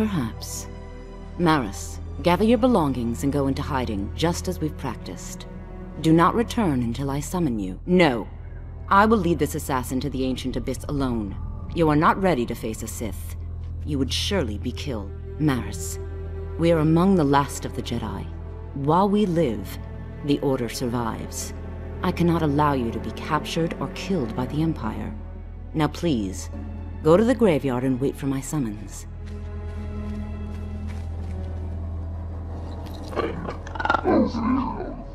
Perhaps. Maris, gather your belongings and go into hiding, just as we've practiced. Do not return until I summon you. No. I will lead this assassin to the Ancient Abyss alone. You are not ready to face a Sith. You would surely be killed. Maris, we are among the last of the Jedi. While we live, the Order survives. I cannot allow you to be captured or killed by the Empire. Now please, go to the graveyard and wait for my summons.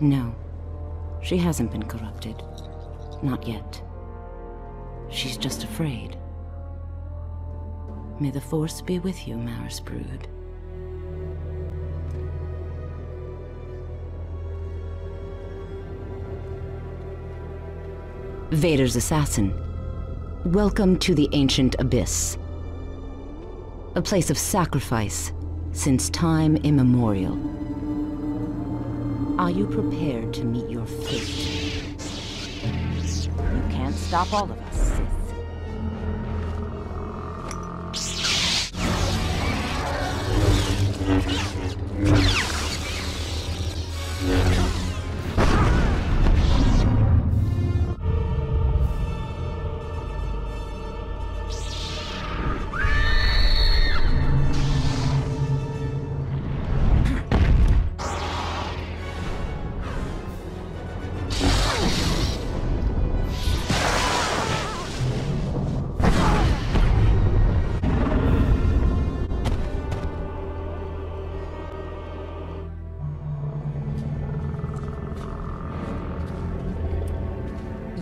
No, she hasn't been corrupted. Not yet. She's just afraid. May the Force be with you, Maris Brood. Vader's assassin. Welcome to the Ancient Abyss. A place of sacrifice since time immemorial. Are you prepared to meet your fate? You can't stop all of us, Sith.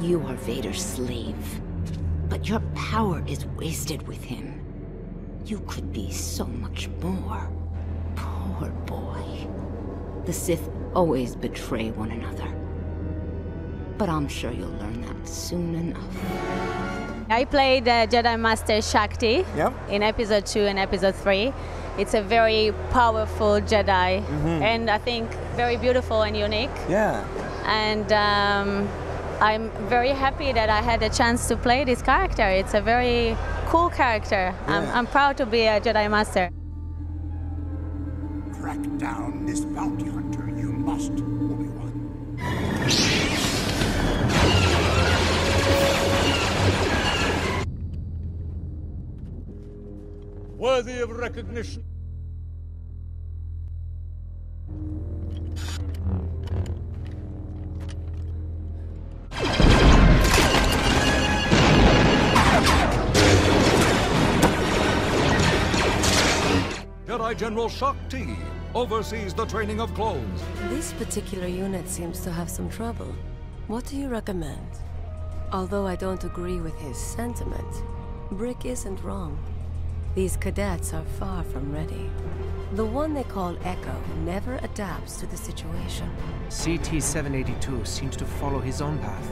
You are Vader's slave, but your power is wasted with him. You could be so much more. Poor boy. The Sith always betray one another. But I'm sure you'll learn that soon enough. I played Jedi Master Shaak Ti in Episode 2 and Episode 3. It's a very powerful Jedi, and I think very beautiful and unique. Yeah. And I'm very happy that I had a chance to play this character. It's a very cool character. Yeah. I'm proud to be a Jedi Master. Track down this bounty hunter. You must, Obi-Wan. Worthy of recognition. General Shaak Ti oversees the training of clones. This particular unit seems to have some trouble. What do you recommend? Although I don't agree with his sentiment, Brick isn't wrong. These cadets are far from ready. The one they call Echo never adapts to the situation. CT-782 seems to follow his own path.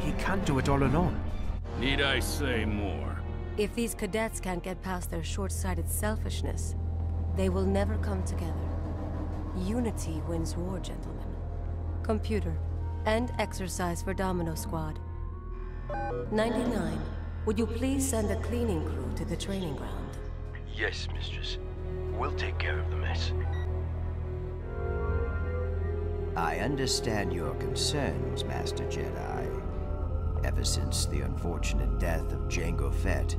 He can't do it all alone. Need I say more? If these cadets can't get past their short-sighted selfishness, they will never come together. Unity wins war, gentlemen. Computer, end exercise for Domino Squad. 99, would you please send a cleaning crew to the training ground? Yes, Mistress. We'll take care of the mess. I understand your concerns, Master Jedi. Ever since the unfortunate death of Jango Fett,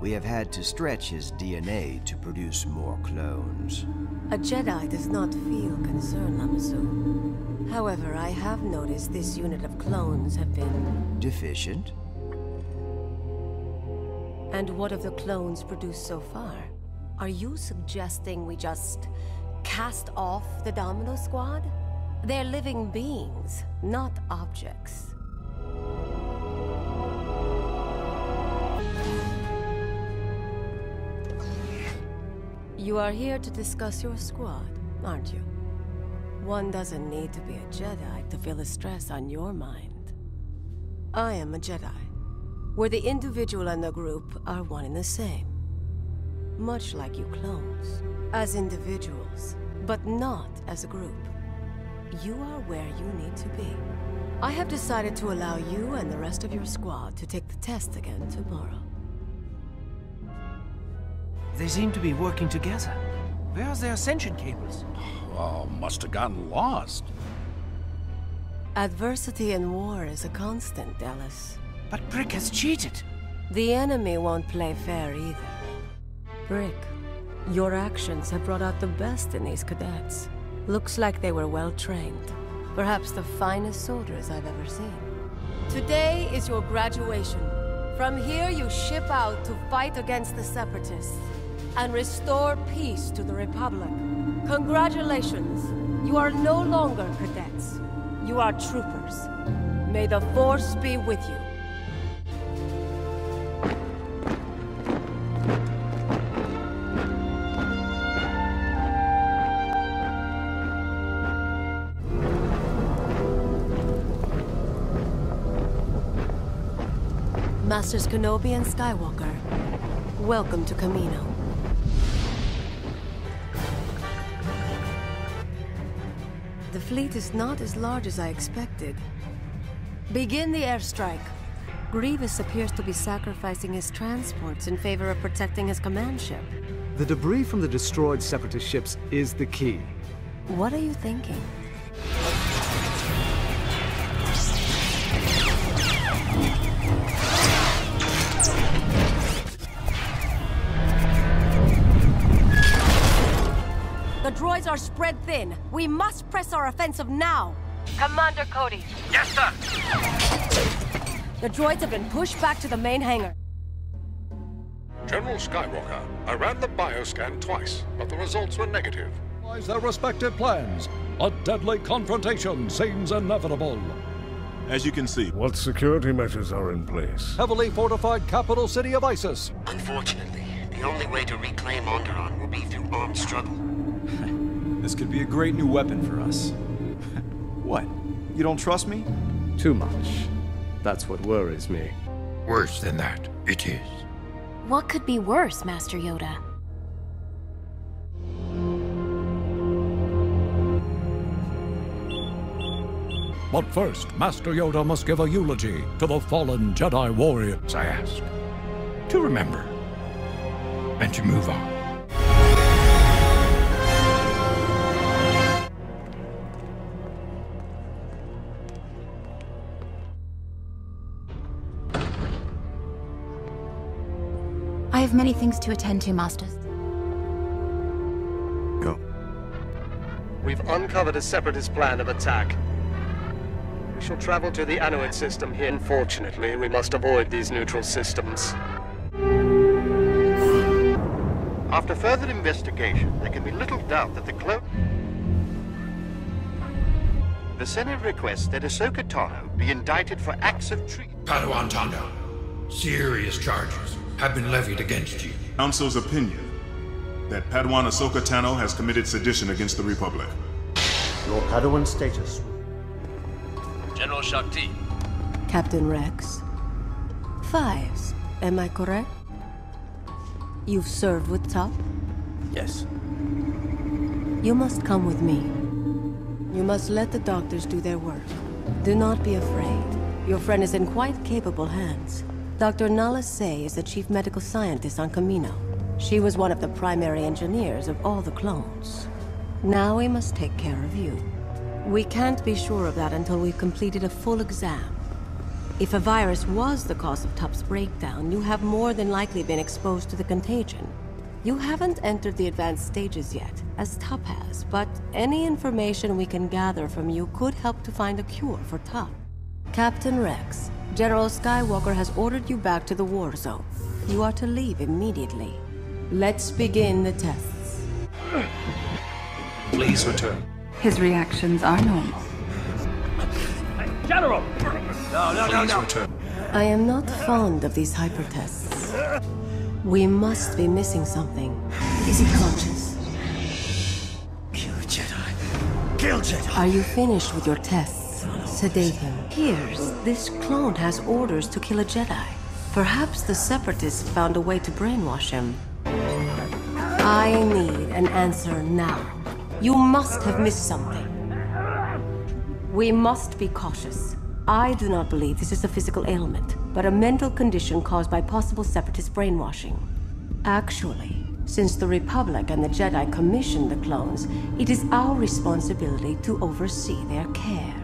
we have had to stretch his DNA to produce more clones. A Jedi does not feel concern, Lamassu. However, I have noticed this unit of clones have been... deficient? And what of the clones produced so far? Are you suggesting we just cast off the Domino Squad? They're living beings, not objects. You are here to discuss your squad, aren't you? One doesn't need to be a Jedi to feel the stress on your mind. I am a Jedi, where the individual and the group are one and the same. Much like you clones, as individuals, but not as a group. You are where you need to be. I have decided to allow you and the rest of your squad to take the test again tomorrow. They seem to be working together. Where's their ascension cables? Oh, must have gotten lost. Adversity in war is a constant, Delos. But Brick has cheated. The enemy won't play fair either. Brick, your actions have brought out the best in these cadets. Looks like they were well trained. Perhaps the finest soldiers I've ever seen. Today is your graduation. From here you ship out to fight against the Separatists and restore peace to the Republic. Congratulations. You are no longer cadets. You are troopers. May the Force be with you. Masters Kenobi and Skywalker, welcome to Kamino. The fleet is not as large as I expected. Begin the airstrike. Grievous appears to be sacrificing his transports in favor of protecting his command ship. The debris from the destroyed Separatist ships is the key. What are you thinking? Are spread thin. We must press our offensive now. Commander Cody. Yes, sir. The droids have been pushed back to the main hangar. General Skywalker, I ran the bioscan twice, but the results were negative. Their respective plans. A deadly confrontation seems inevitable. As you can see, what security measures are in place? Heavily fortified capital city of ISIS. Unfortunately, the only way to reclaim Onderon will be through armed struggle. This could be a great new weapon for us. What? You don't trust me? Too much. That's what worries me. Worse than that, it is. What could be worse, Master Yoda? But first, Master Yoda must give a eulogy to the fallen Jedi warriors. I ask to remember and to move on. I have many things to attend to, Masters. Go. We've uncovered a Separatist plan of attack. We shall travel to the Anuit system here. Unfortunately, we must avoid these neutral systems. After further investigation, there can be little doubt that the Senate requests that Ahsoka Tano be indicted for acts of treason. Padawan Tano, serious charges have been levied against you. Council's opinion that Padawan Ahsoka Tano has committed sedition against the Republic. Your Padawan status. General Shaak Ti. Captain Rex. Fives, am I correct? You've served with Tup? Yes. You must come with me. You must let the doctors do their work. Do not be afraid. Your friend is in quite capable hands. Dr. Nala Se is the chief medical scientist on Kamino. She was one of the primary engineers of all the clones. Now we must take care of you. We can't be sure of that until we've completed a full exam. If a virus was the cause of Tup's breakdown, you have more than likely been exposed to the contagion. You haven't entered the advanced stages yet, as Tup has, but any information we can gather from you could help to find a cure for Tup. Captain Rex, General Skywalker has ordered you back to the war zone. You are to leave immediately. Let's begin the tests. Please return. His reactions are normal. General! No, no, no, no. Return. I am not fond of these hypertests. We must be missing something. Is he conscious? Kill Jedi. Kill Jedi. Are you finished with your tests? Sedate him. Here's, this clone has orders to kill a Jedi. Perhaps the Separatists found a way to brainwash him. I need an answer now. You must have missed something. We must be cautious. I do not believe this is a physical ailment, but a mental condition caused by possible Separatist brainwashing. Actually, Since the Republic and the Jedi commissioned the clones, it is our responsibility to oversee their care.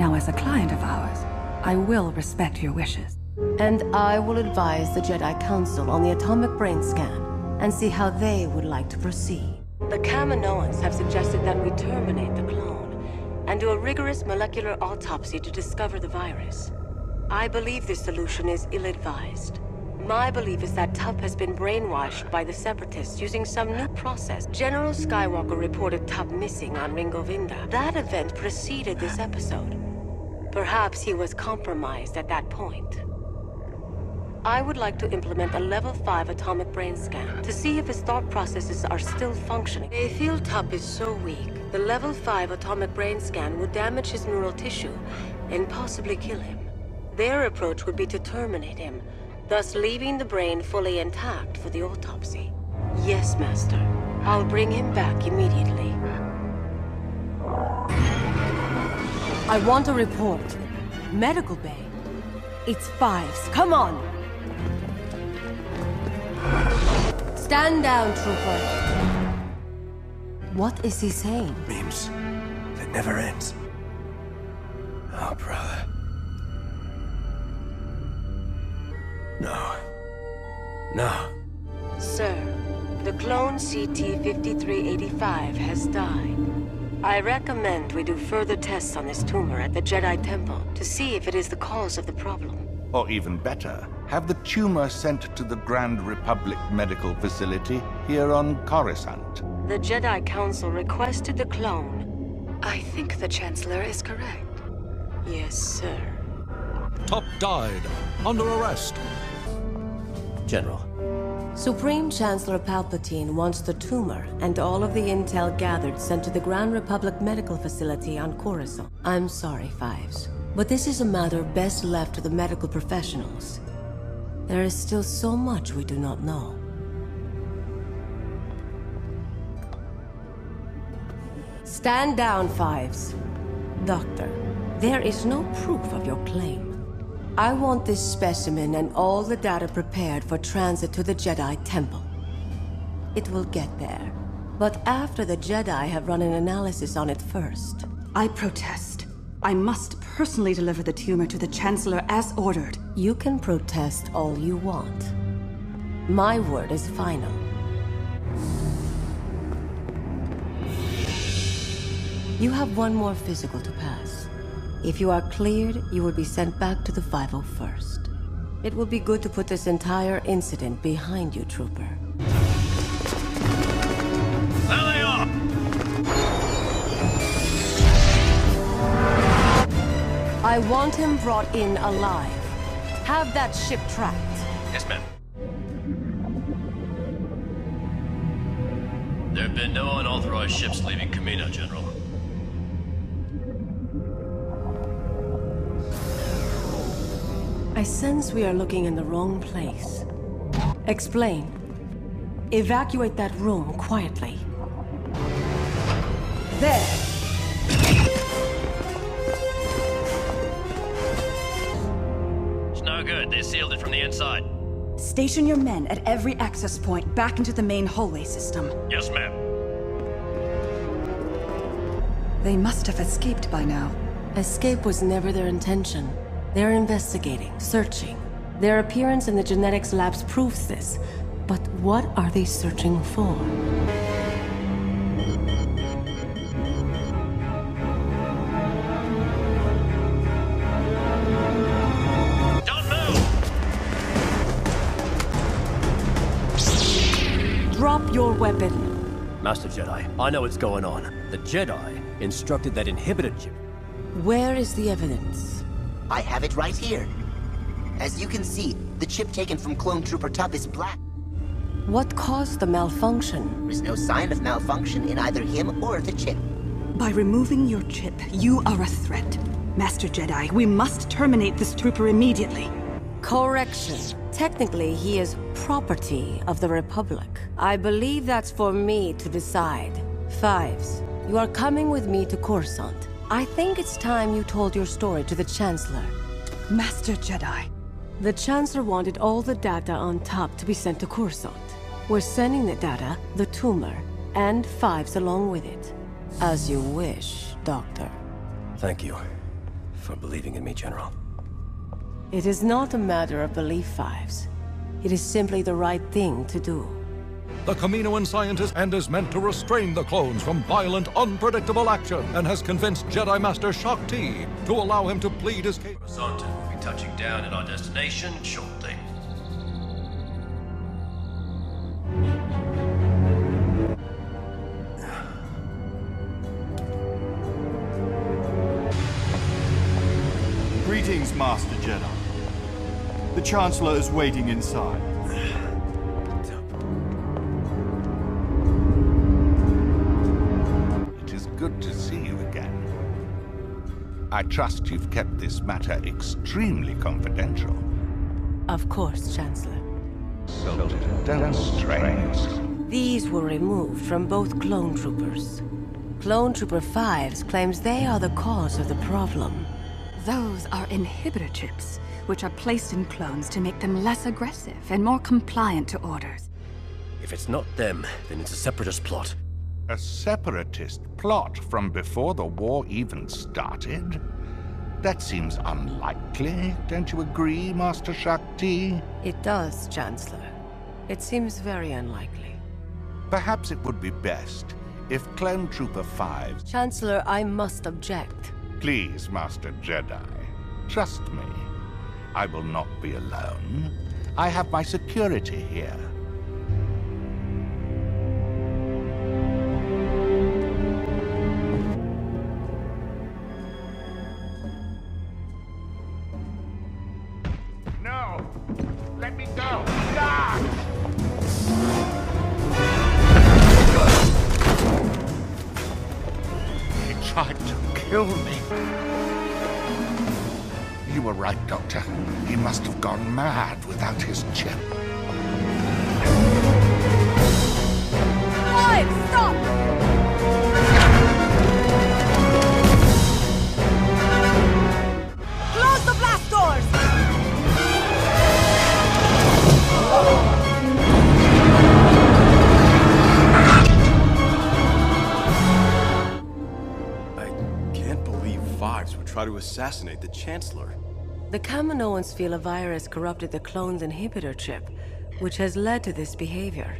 Now, as a client of ours, I will respect your wishes. And I will advise the Jedi Council on the atomic brain scan and see how they would like to proceed. The Kaminoans have suggested that we terminate the clone and do a rigorous molecular autopsy to discover the virus. I believe this solution is ill-advised. My belief is that Tup has been brainwashed by the Separatists using some new process. General Skywalker reported Tup missing on Ringo Vinda. That event preceded this episode. Perhaps he was compromised at that point. I would like to implement a level 5 atomic brain scan to see if his thought processes are still functioning. They feel Tup is so weak, the level 5 atomic brain scan would damage his neural tissue and possibly kill him. Their approach would be to terminate him, thus leaving the brain fully intact for the autopsy. Yes, Master. I'll bring him back immediately. I want a report. Medical bay. It's Fives. Come on! Stand down, Trooper. What is he saying? Memes. That never ends. Oh, brother. No. No. Sir, the clone CT-5385 has died. I recommend we do further tests on this tumor at the Jedi Temple to see if it is the cause of the problem. Or even better, have the tumor sent to the Grand Republic Medical Facility here on Coruscant. The Jedi Council requested the clone. I think the Chancellor is correct. Yes, sir. Tup died. Under arrest. General. Supreme Chancellor Palpatine wants the tumor and all of the intel gathered sent to the Grand Republic Medical Facility on Coruscant. I'm sorry, Fives, but this is a matter best left to the medical professionals. There is still so much we do not know. Stand down, Fives. Doctor, there is no proof of your claim. I want this specimen and all the data prepared for transit to the Jedi Temple. It will get there, but after the Jedi have run an analysis on it first. I protest. I must personally deliver the tumor to the Chancellor as ordered. You can protest all you want. My word is final. You have one more physical to pass. If you are cleared, you will be sent back to the 501st. It will be good to put this entire incident behind you, Trooper. There they are! I want him brought in alive. Have that ship tracked. Yes, ma'am. There have been no unauthorized ships leaving Kamino, General. I sense we are looking in the wrong place. Explain. Evacuate that room quietly. There! It's no good. They sealed it from the inside. Station your men at every access point back into the main hallway system. Yes, ma'am. They must have escaped by now. Escape was never their intention. They're investigating, searching. Their appearance in the genetics labs proves this. But what are they searching for? Don't move! Drop your weapon. Master Jedi, I know what's going on. The Jedi instructed that inhibitor chip. Where is the evidence? I have it right here. As you can see, the chip taken from clone trooper Tup is black. What caused the malfunction? There is no sign of malfunction in either him or the chip. By removing your chip, you are a threat. Master Jedi, we must terminate this trooper immediately. Correction. Technically, he is property of the Republic. I believe that's for me to decide. Fives, you are coming with me to Coruscant. I think it's time you told your story to the Chancellor. Master Jedi. The Chancellor wanted all the data on Tup to be sent to Coruscant. We're sending the data, the tumor, and Fives along with it. As you wish, Doctor. Thank you for believing in me, General. It is not a matter of belief, Fives. It is simply the right thing to do. The Kaminoan scientist is meant to restrain the clones from violent, unpredictable action, and has convinced Jedi Master Shaak Ti to allow him to plead his case. Coruscant will be touching down at our destination shortly. Greetings, Master Jedi. The Chancellor is waiting inside. It is good to see you again. I trust you've kept this matter extremely confidential. Of course, Chancellor. Soldier, don't strain. These were removed from both clone troopers. Clone Trooper Fives claims they are the cause of the problem. Those are inhibitor chips, which are placed in clones to make them less aggressive and more compliant to orders. If it's not them, then it's a separatist plot. A separatist plot from before the war even started? That seems unlikely, don't you agree, Master Shaak Ti? It does, Chancellor. It seems very unlikely. Perhaps it would be best if Clone Trooper Fives... Chancellor, I must object. Please, Master Jedi, trust me. I will not be alone. I have my security here. No! Let me go! Ah! He tried to kill me. You were right, Doctor. He must have gone mad without his chip. Fives, stop! Close the blast doors! Oh. Would try to assassinate the Chancellor. The Kaminoans feel a virus corrupted the clone's inhibitor chip, which has led to this behavior.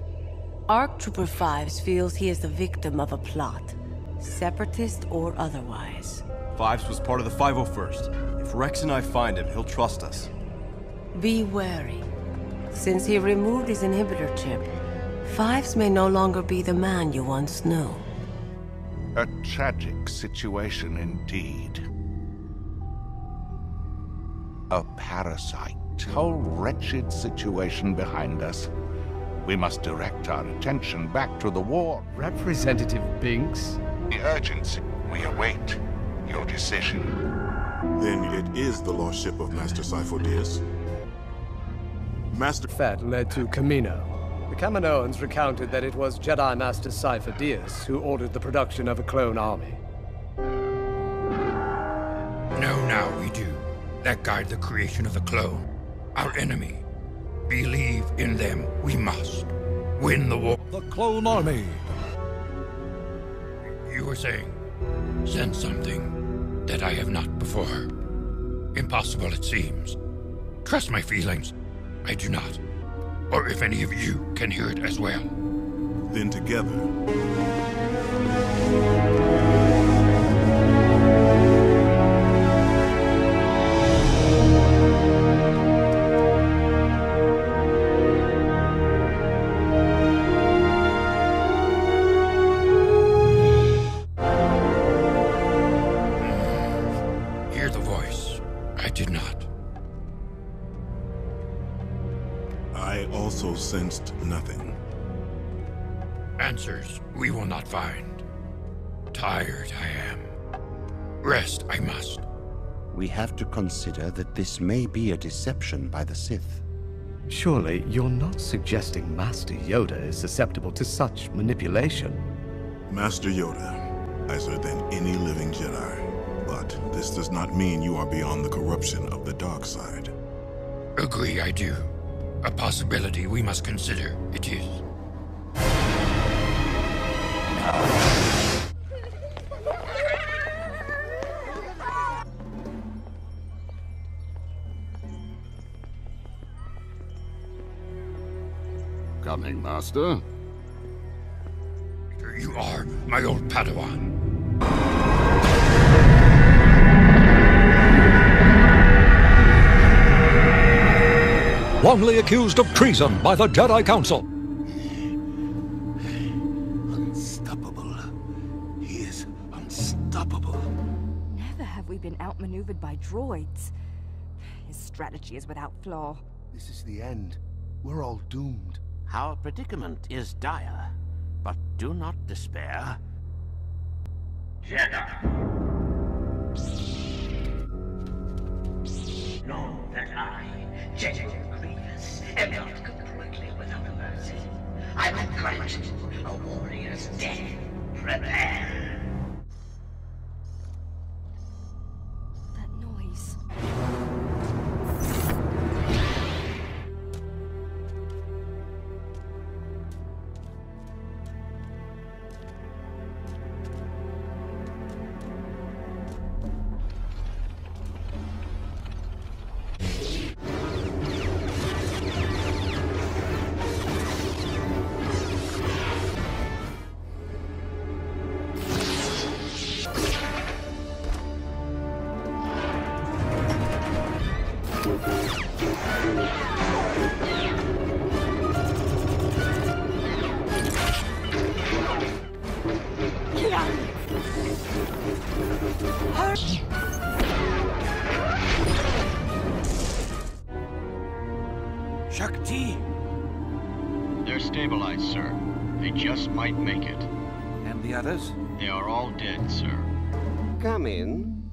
ARC Trooper Fives feels he is the victim of a plot, separatist or otherwise. Fives was part of the 501st. If Rex and I find him, he'll trust us. Be wary. Since he removed his inhibitor chip, Fives may no longer be the man you once knew. A tragic situation indeed. A parasite. Whole wretched situation behind us. We must direct our attention back to the war. Representative Binks? The urgency. We await your decision. Then it is the lost ship of Master Sifo-Dyas. Master Fett led to Kamino. The Kaminoans recounted that it was Jedi Master Sifo-Dyas who ordered the production of a clone army. Now we do. That guides the creation of the clone. Our enemy. Believe in them. We must. Win the war. The clone army. You were saying, send something that I have not before. Impossible it seems. Trust my feelings. I do not. Or if any of you can hear it as well. Then together. Hear the voice. I did not. I also sensed nothing. Answers we will not find. Tired I am. Rest I must. We have to consider that this may be a deception by the Sith. Surely you're not suggesting Master Yoda is susceptible to such manipulation? Master Yoda, wiser than any living Jedi. But this does not mean you are beyond the corruption of the dark side. Agree, I do. A possibility we must consider, it is. Coming, Master. You are my old Padawan. Wrongly accused of treason by the Jedi Council. Unstoppable. He is unstoppable. Never have we been outmaneuvered by droids. His strategy is without flaw. This is the end. We're all doomed. Our predicament is dire, but do not despair. Jedi! Know that I, General Grievous, am not completely without mercy. I will grant you a warrior's death. Prepare! That noise... Shaak Ti! They're stabilized, sir. They just might make it. And the others? They are all dead, sir. Come in.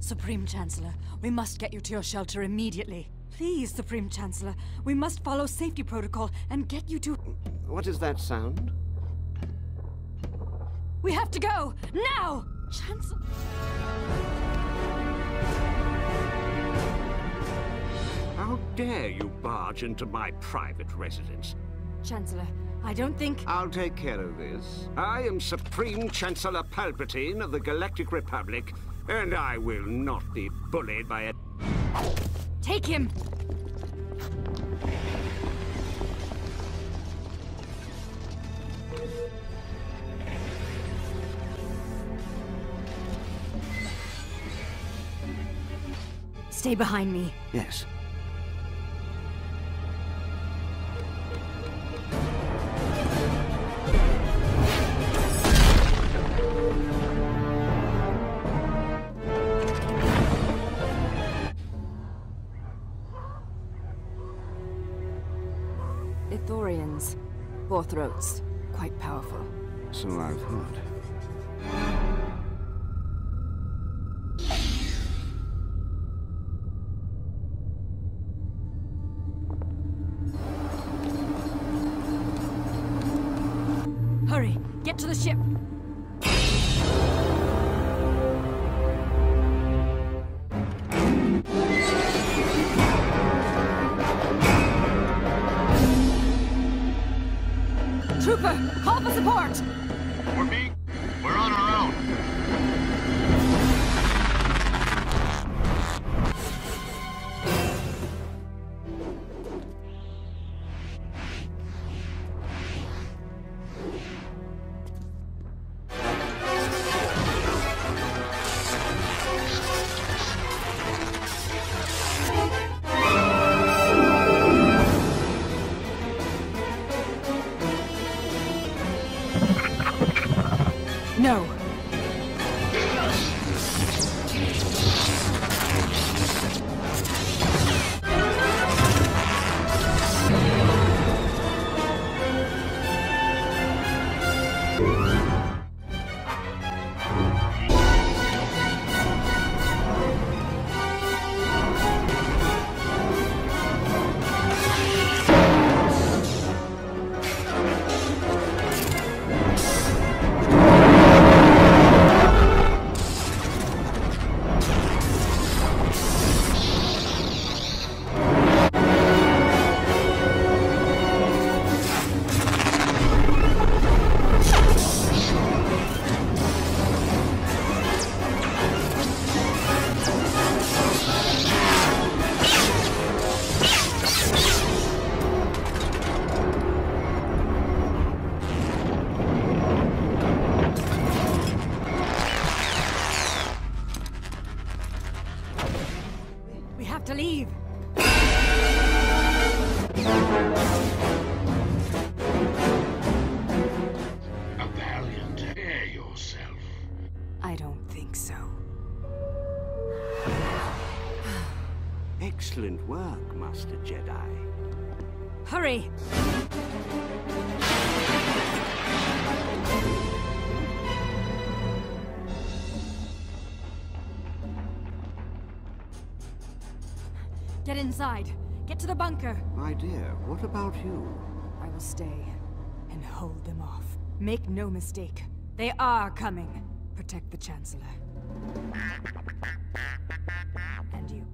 Supreme Chancellor, we must get you to your shelter immediately. Please, Supreme Chancellor, we must follow safety protocol and get you to... What is that sound? We have to go! Now! Chancellor... How dare you barge into my private residence? Chancellor, I don't think... I'll take care of this. I am Supreme Chancellor Palpatine of the Galactic Republic, and I will not be bullied by a... Take him! Stay behind me. Yes. Ithorians. Borthroats. Quite powerful. So I've heard. Hurry! Get to the ship! Trooper, call for support! We're on our own! No. leave. A valiant, hear yourself. I don't think so. Excellent work, Master Jedi. Hurry! Get inside. Get to the bunker. My dear, what about you? I will stay and hold them off. Make no mistake. They are coming. Protect the Chancellor. And you.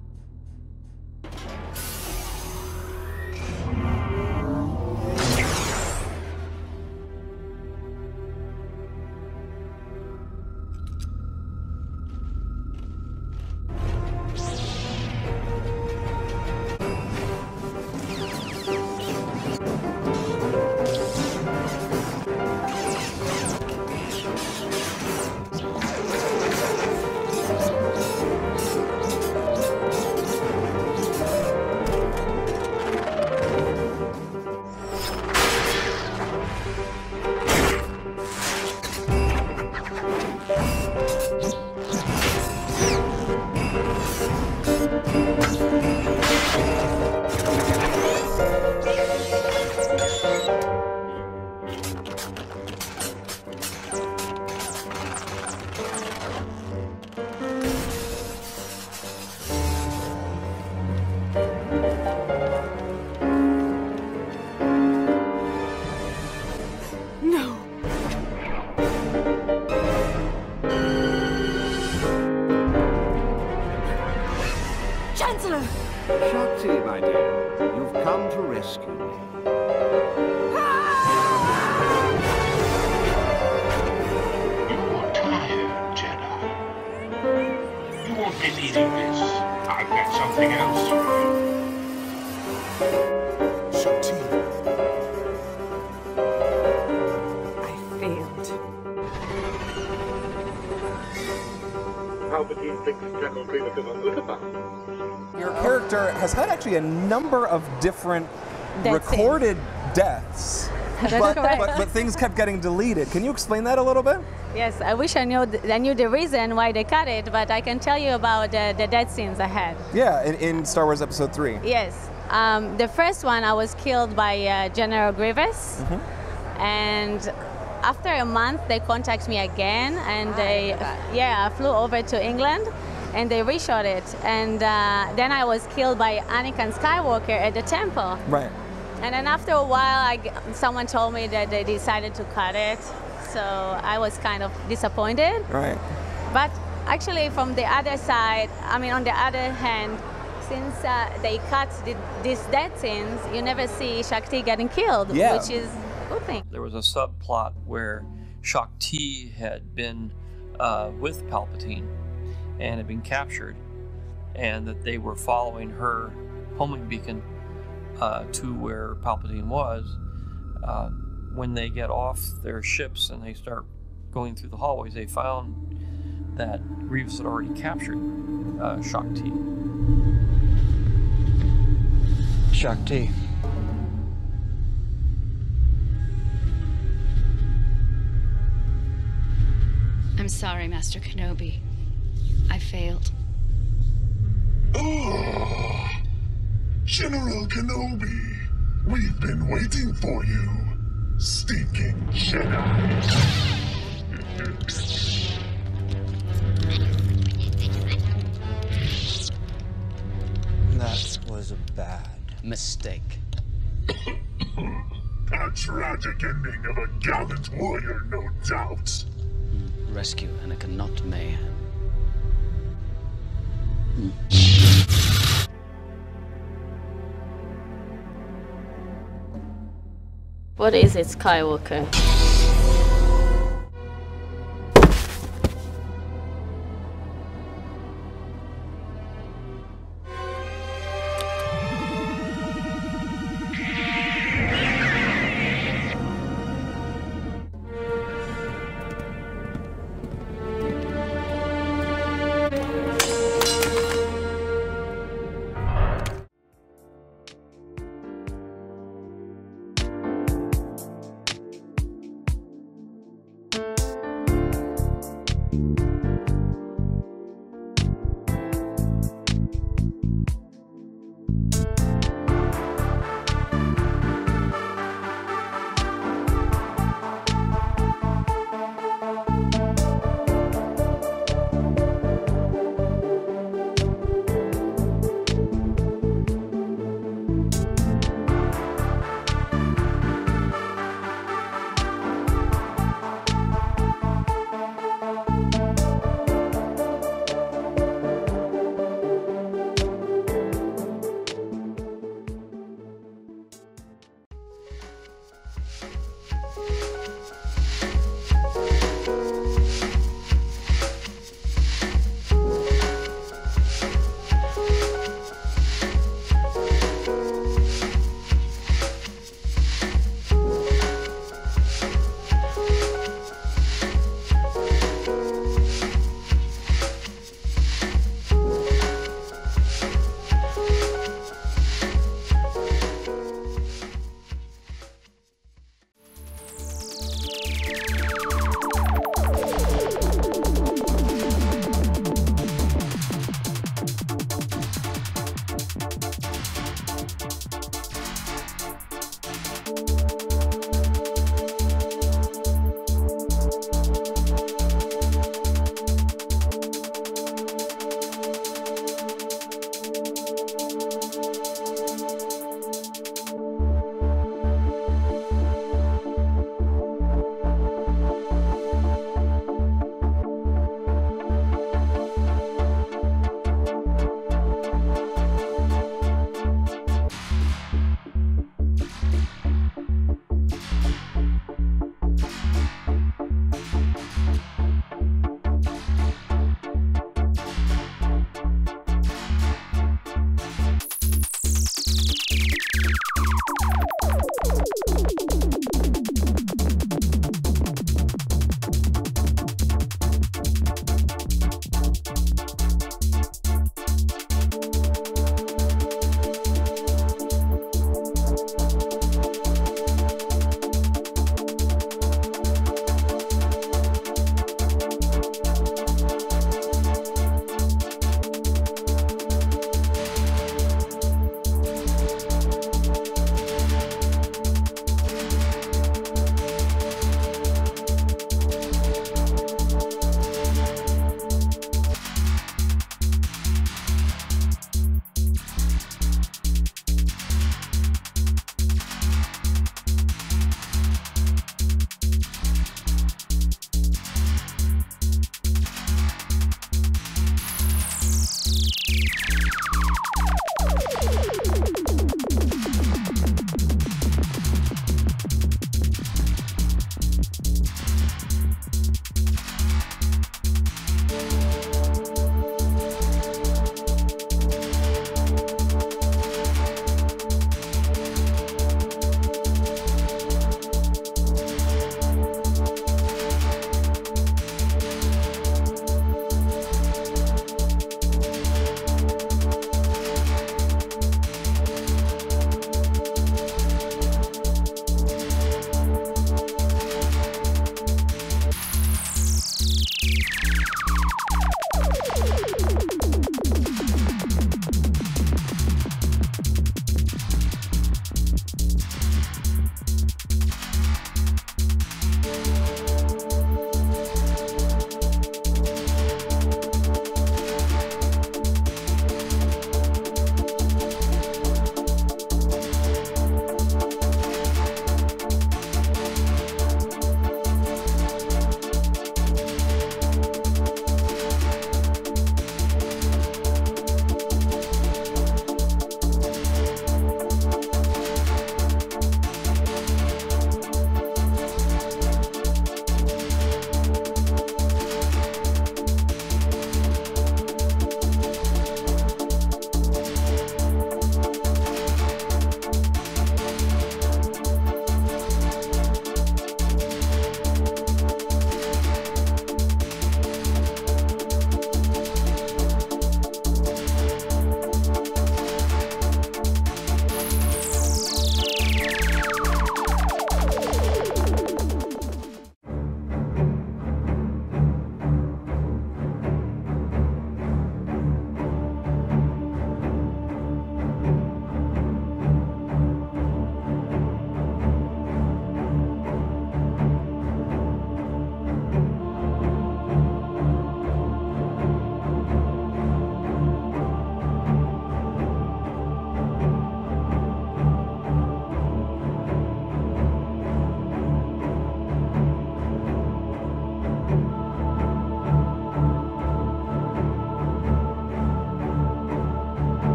Shaak Ti, my dear, you've come to rescue me. You are tired, Jedi. You won't be needing this. I've got something else for you. Shaak Ti. I failed. Palpatine thinks General Grievous is on Utapau. Your character has had actually a number of different recorded deaths, but things kept getting deleted. Can you explain that a little bit? Yes, I wish I knew the reason why they cut it, but I can tell you about the death scenes I had. Yeah, in Star Wars Episode 3. Yes. The first one, I was killed by General Grievous, and after a month, they contacted me again, and I flew over to England. And they reshot it, and then I was killed by Anakin Skywalker at the temple. Right. And then after a while, someone told me that they decided to cut it, so I was kind of disappointed. Right. But actually, from the other side, I mean, on the other hand, since they cut these death scenes, you never see Shaak Ti getting killed, which is a good thing. There was a subplot where Shaak Ti had been with Palpatine and had been captured, and that they were following her homing beacon to where Palpatine was. When they get off their ships and they start going through the hallways, they found that Grievous had already captured Shaak Ti. Shaak Ti. I'm sorry, Master Kenobi. I failed. Oh, General Kenobi, we've been waiting for you, stinking Jedi. That was a bad mistake. A tragic ending of a gallant warrior, no doubt. Rescue Anakin, not mayhem. What is it, Skywalker?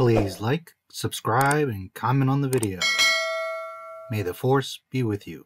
Please like, subscribe, and comment on the video. May the Force be with you.